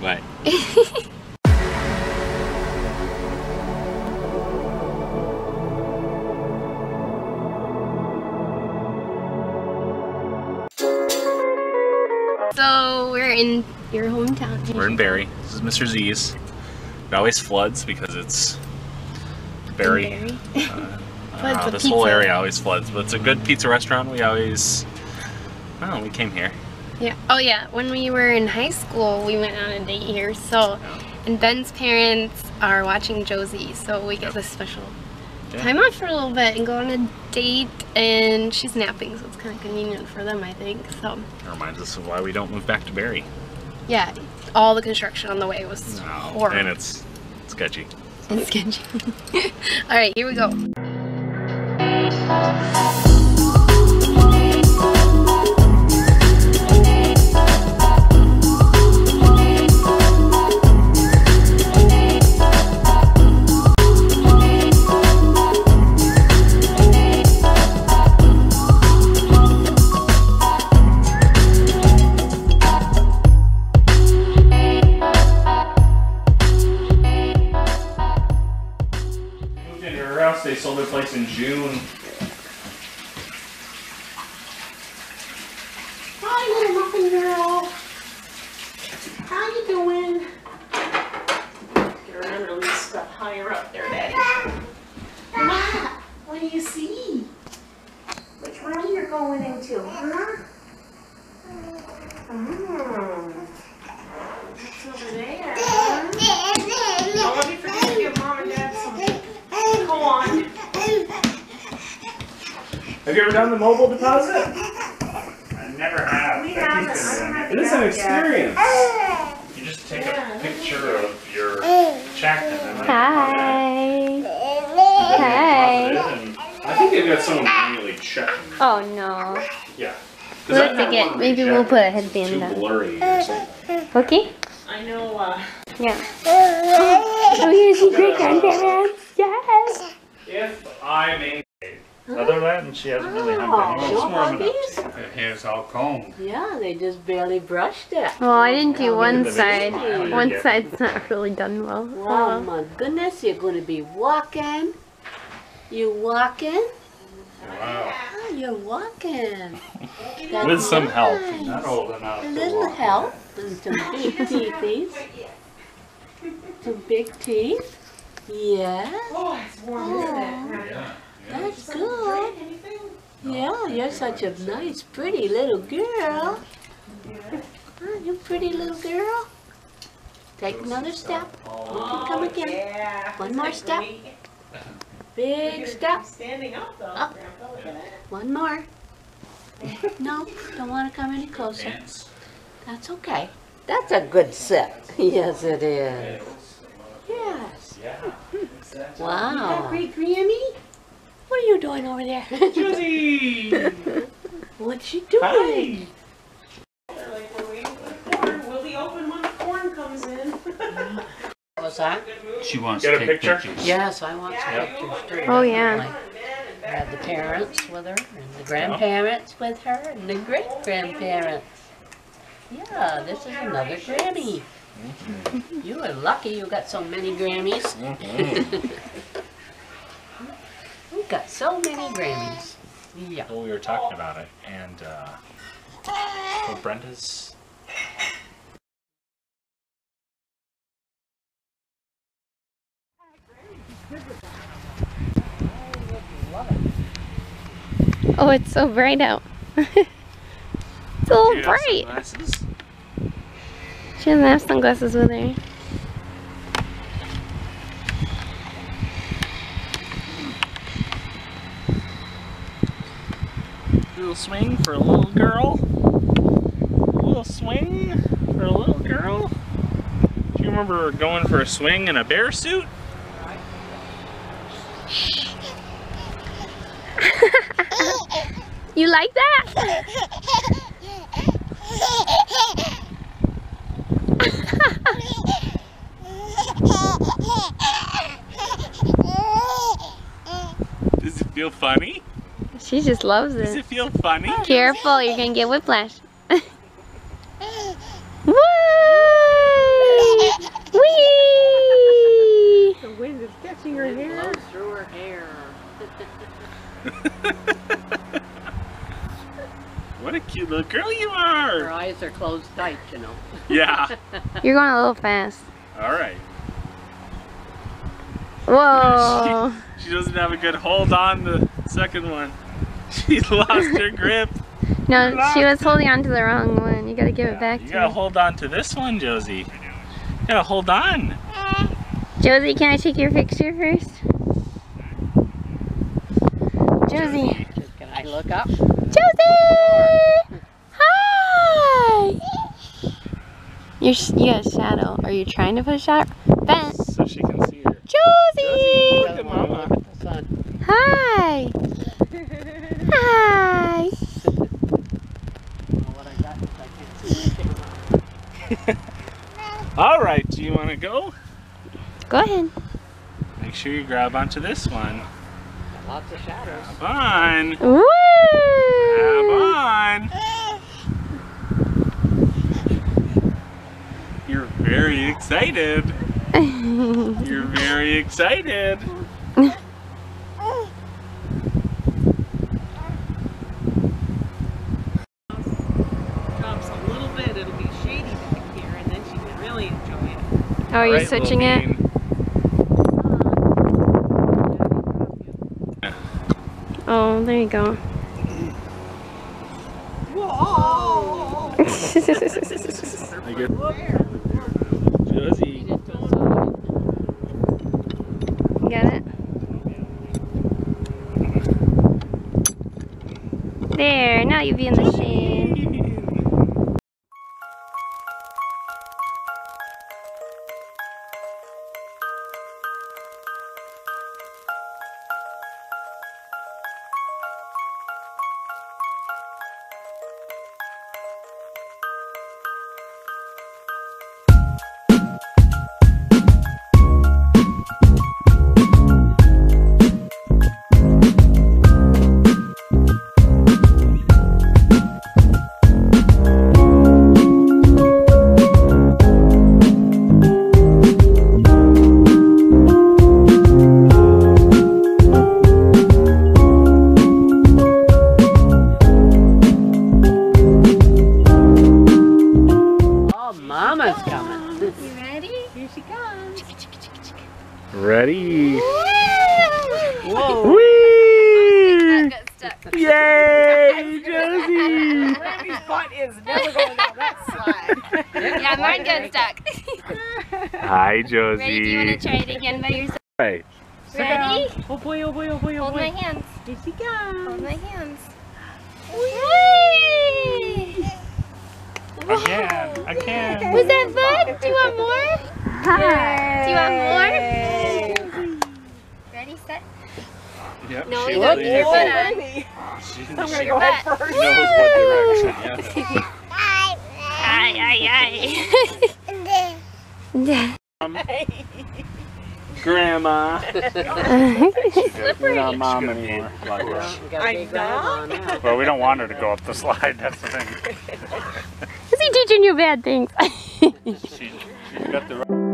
What? So we're in your hometown. We're in Barrie. This is Mr. Z's. It always floods because it's Barrie. This whole area always floods, but it's a good pizza restaurant. We always, well, we came here. Yeah. Oh yeah, when we were in high school, we went on a date here, so, and Ben's parents are watching Josie, so we get this special time off for a little bit and go on a date, and she's napping, so it's kind of convenient for them, I think, so. It reminds us of why we don't move back to Barrie. Yeah, all the construction on the way was horrible. And it's sketchy. It's sketchy. Alright, here we go. They sold their place in June. Hi, little muffin girl. How you doing? You remember to leave stuff higher up there, Daddy. Wow, what do you see? Which room you're going into, huh? Oh, it's over there. Huh? Oh, let me forget to give Mom and Dad something. Go on. Have you ever done the mobile deposit? I never have. We haven't. It is an experience. Yet. You just take a picture of your check and then I think they've got someone manually checking. Oh no. Yeah. Maybe we'll put a headband on. Too blurry or something. Okay. I know. Yeah. Oh, here's your great grandparents. Yes. If I may. Other than she hasn't really hung up. Her hair's all combed. Yeah, they just barely brushed it. Well, I didn't do one side. One side's not really done well. Oh my goodness, you're going to be walking. You're walking. Wow. Oh, you're walking. With some help. Not old enough. A little help. With some big teeth. Some big teeth. Yeah. Oh, it's warm, isn't it? Yeah. That's good. Yeah, you're such a nice, pretty little girl. Oh, you pretty little girl. Take another step. You can come again. One more step. Big step. Up. One more. No, don't want to come any closer. That's okay. That's a good sip. Yes, it is. Yes. Wow. Great Grammy. What are you doing over there? Josie! What's she doing? They're like, we're waiting for the corn. We'll be open when the corn comes in. What's that? She wants to take pictures. Yes, I want some pictures too. Oh, yeah. I had the parents with her, and the grandparents with her, and the great-grandparents. Yeah, this is another Grammy. Mm-hmm. You are lucky you got so many Grammys. Mm-hmm. We've got so many Grammys. Yeah. Well, we were talking about it, and well, Brenda's. Oh, it's so bright out. It's a little bright. She doesn't have sunglasses with her. Little swing for a little girl. Little swing for a little girl. Do you remember going for a swing in a bear suit? You like that? Does it feel funny? She just loves it. Does it feel funny? Careful, you're gonna get whiplash. Woo! eyes are closed tight, you know. Yeah. You're going a little fast. All right. Whoa. She doesn't have a good hold on the second one. She lost her grip. No, she was holding on to the wrong one. You gotta give it back to her. You gotta hold on to this one, Josie. You gotta hold on. Josie, can I take your picture first? Josie. Can I look up? Josie! Hi! You got a shadow. Are you trying to put a shadow? Ben! So she can see her. Josie! Look at Mama. Look at the sun. Hi! Hi! All right, do you want to go? Go ahead. Make sure you grab onto this one. Lots of shadows. Grab on. Woo! Grab on. You're very excited. You're very excited. Oh, are you right, switching it? Oh, there you go. Whoa! Josie. You got it? There, now you'll be in the shade. Ready? Whoa! Whee! Yay, Josie! Randy's butt is never going down that slide. Yeah, mine got stuck. Hi, Josie. Ready, do you want to try it again by yourself? Right. Ready? Oh boy! Oh boy! Oh boy! Oh boy! Hold my hands. Here she comes. Hold my hands. Whee! I can. Was that fun? Do you want more? Hi. Do you want more? Yep, no, she looked your butt on. I'm going to go ahead first. She knows what direction, yeah. Aye, aye, aye. Grandma. Slippery. She's not mom anymore. I know. Well, we don't want her to go up the slide, that's the thing. Is he teaching you bad things? She's got the right...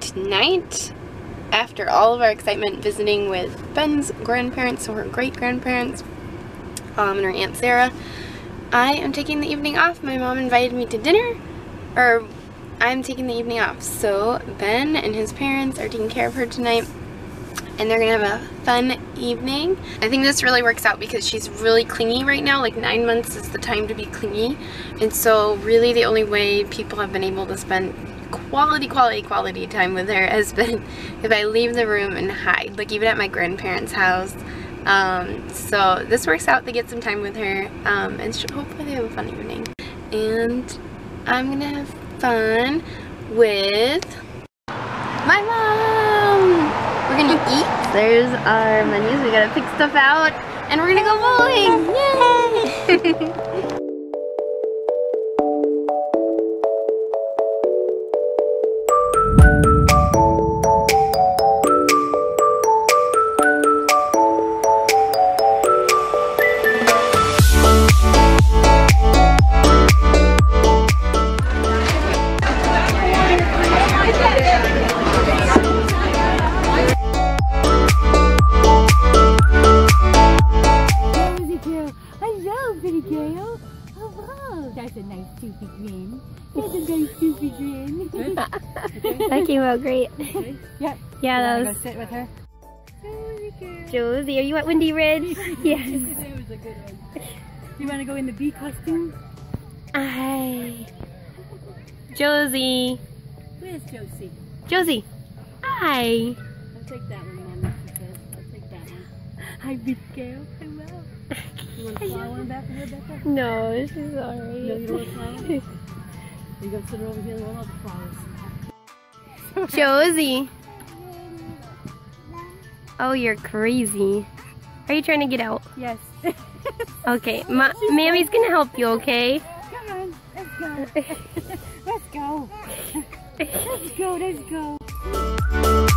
Tonight, after all of our excitement visiting with Ben's grandparents, so her great-grandparents, and her Aunt Sarah, I am taking the evening off. My mom invited me to dinner, or I'm taking the evening off. So Ben and his parents are taking care of her tonight, and they're going to have a fun evening. I think this really works out because she's really clingy right now. Like 9 months is the time to be clingy, and so really the only way people have been able to spend quality time with her has been if I leave the room and hide, like even at my grandparents' house. So this works out to get some time with her, and she'll hopefully have a fun evening. And I'm gonna have fun with my mom. We're gonna eat. There's our menus. We gotta pick stuff out, and we're gonna go bowling. Yay! That came out great. Really? Yep. Yeah, that was. Go sit with her. Josie, are you at Windy Ridge? Yes. It was a good one. You want to go in the bee costume? Josie. Where's Josie? Josie. Hi. I'll take that one, Mom. I'll take that one. Hi, big girl. Hello. You want to fly one back in here, Becca? No, she's alright. No, you don't want to fly one? You go sit over here and roll out the flowers. Josie. Oh, you're crazy. Are you trying to get out? Yes. Okay, Mammy's gonna help you, okay? Come on, let's go. Let's go. Let's go, let's go.